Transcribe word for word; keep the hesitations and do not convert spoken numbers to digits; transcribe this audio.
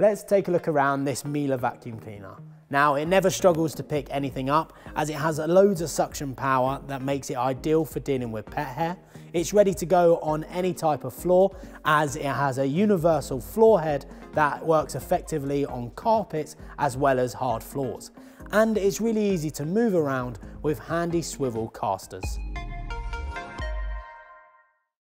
Let's take a look around this Miele vacuum cleaner. Now, it never struggles to pick anything up as it has loads of suction power that makes it ideal for dealing with pet hair. It's ready to go on any type of floor as it has a universal floor head that works effectively on carpets as well as hard floors. And it's really easy to move around with handy swivel casters.